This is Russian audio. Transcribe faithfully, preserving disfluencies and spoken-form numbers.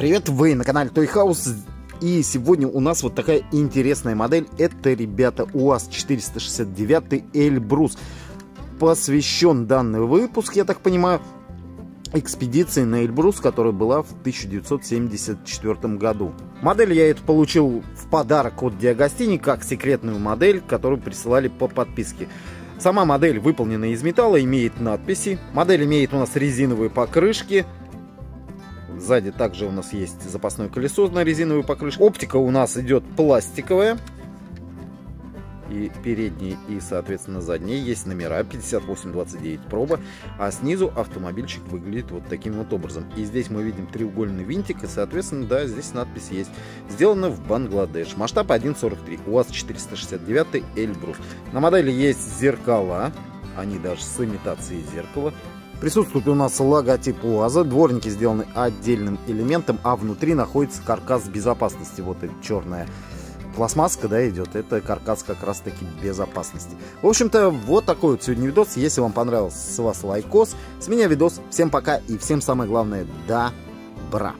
Привет, вы на канале Toy House, и сегодня у нас вот такая интересная модель. Это, ребята, УАЗ четыреста шестьдесят девять Эльбрус. Посвящен данный выпуск, я так понимаю, экспедиции на Эльбрус, которая была в тысяча девятьсот семьдесят четвёртом году. Модель я эту получил в подарок от Диагостини, как секретную модель, которую присылали по подписке. Сама модель выполнена из металла, имеет надписи. Модель имеет у нас резиновые покрышки. Сзади также у нас есть запасное колесо на резиновую покрышку. Оптика у нас идет пластиковая. И передние, и, соответственно, задние. Есть номера пятьдесят восемь двадцать девять проба. А снизу автомобильчик выглядит вот таким вот образом. И здесь мы видим треугольный винтик. И, соответственно, да, здесь надпись есть. Сделано в Бангладеш. Масштаб один сорок три. УАЗ четыреста шестьдесят девять Эльбрус. На модели есть зеркала. Они даже с имитацией зеркала. Присутствует у нас логотип УАЗа, дворники сделаны отдельным элементом, а внутри находится каркас безопасности. Вот эта черная пластмасска, да, идет, это каркас как раз таки безопасности. В общем-то, вот такой вот сегодня видос. Если вам понравился, с вас лайкос, с меня видос. Всем пока и всем самое главное, добра!